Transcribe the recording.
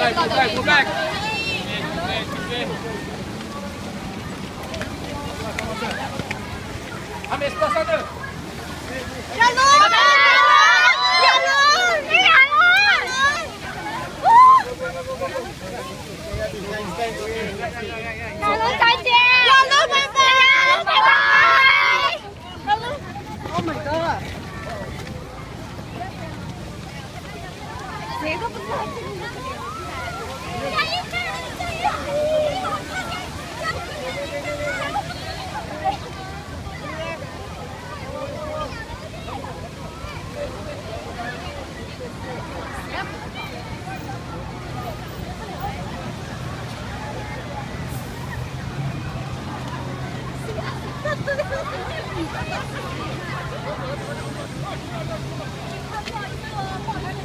Oh my God. Come on, come on.